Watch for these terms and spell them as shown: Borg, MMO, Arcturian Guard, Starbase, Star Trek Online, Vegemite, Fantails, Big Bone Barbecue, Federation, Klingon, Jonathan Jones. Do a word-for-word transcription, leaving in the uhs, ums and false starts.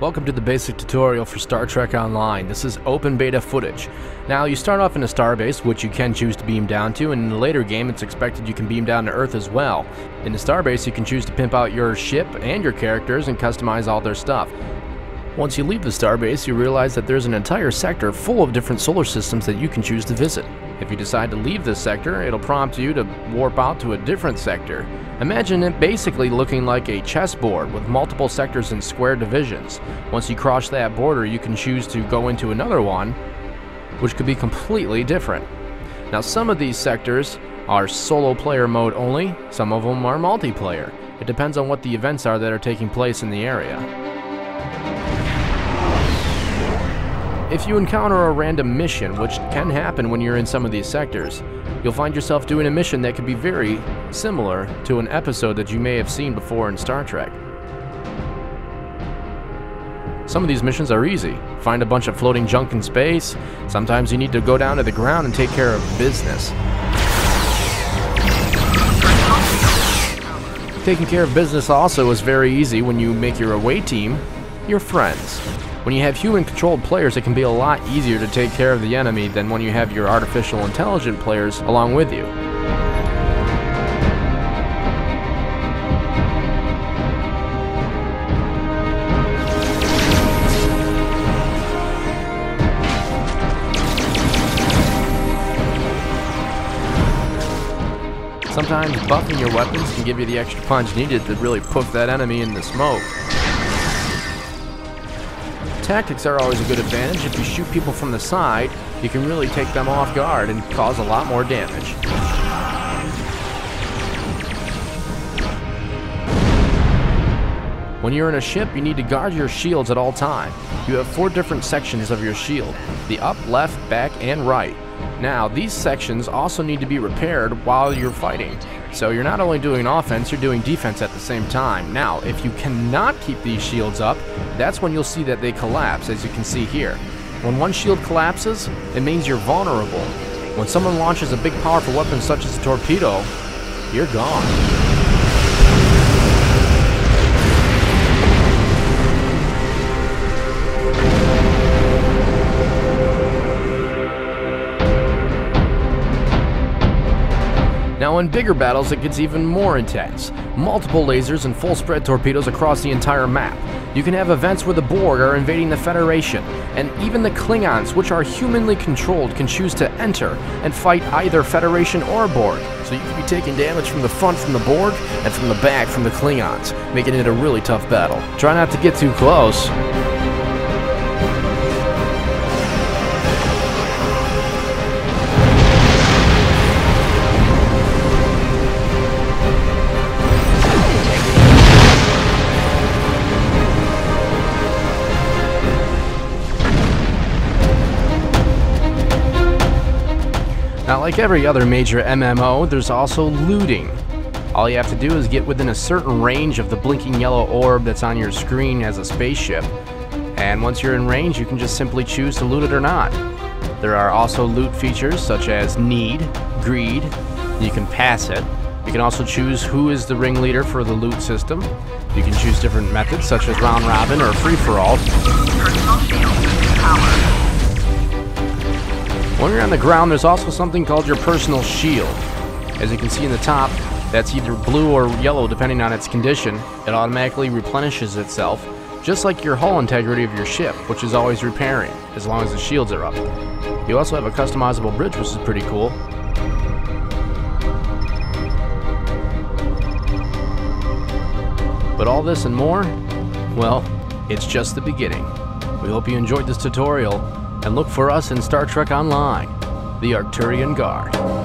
Welcome to the basic tutorial for Star Trek Online. This is open beta footage. Now, you start off in a starbase, which you can choose to beam down to, and in the later game it's expected you can beam down to Earth as well. In the starbase, you can choose to pimp out your ship and your characters and customize all their stuff. Once you leave the starbase, you realize that there's an entire sector full of different solar systems that you can choose to visit. If you decide to leave this sector, it'll prompt you to warp out to a different sector. Imagine it basically looking like a chessboard with multiple sectors in square divisions. Once you cross that border, you can choose to go into another one, which could be completely different. Now, some of these sectors are solo player mode only, some of them are multiplayer. It depends on what the events are that are taking place in the area. If you encounter a random mission, which can happen when you're in some of these sectors, you'll find yourself doing a mission that could be very similar to an episode that you may have seen before in Star Trek. Some of these missions are easy. Find a bunch of floating junk in space. Sometimes you need to go down to the ground and take care of business. Taking care of business also is very easy when you make your away team your friends. When you have human-controlled players, it can be a lot easier to take care of the enemy than when you have your artificial intelligent players along with you. Sometimes buffing your weapons can give you the extra punch needed to really poof that enemy in the smoke. Tactics are always a good advantage. If you shoot people from the side, you can really take them off guard and cause a lot more damage. When you're in a ship, you need to guard your shields at all times. You have four different sections of your shield: the up, left, back, and right. Now, these sections also need to be repaired while you're fighting. So you're not only doing offense, you're doing defense at the same time. Now, if you cannot keep these shields up, that's when you'll see that they collapse, as you can see here. When one shield collapses, it means you're vulnerable. When someone launches a big powerful weapon such as a torpedo, you're gone. Now, in bigger battles, it gets even more intense. Multiple lasers and full spread torpedoes across the entire map. You can have events where the Borg are invading the Federation, and even the Klingons, which are humanly controlled, can choose to enter and fight either Federation or Borg. So you can be taking damage from the front from the Borg and from the back from the Klingons, making it a really tough battle. Try not to get too close. Now, like every other major M M O, there's also looting. All you have to do is get within a certain range of the blinking yellow orb that's on your screen as a spaceship. And once you're in range, you can just simply choose to loot it or not. There are also loot features such as need, greed, you can pass it. You can also choose who is the ringleader for the loot system. You can choose different methods such as round robin or free-for-all. When you're on the ground, there's also something called your personal shield. As you can see in the top, that's either blue or yellow depending on its condition. It automatically replenishes itself, just like your hull integrity of your ship, which is always repairing, as long as the shields are up. You also have a customizable bridge, which is pretty cool. But all this and more, well, it's just the beginning. We hope you enjoyed this tutorial, and look for us in Star Trek Online, the Arcturian Guard.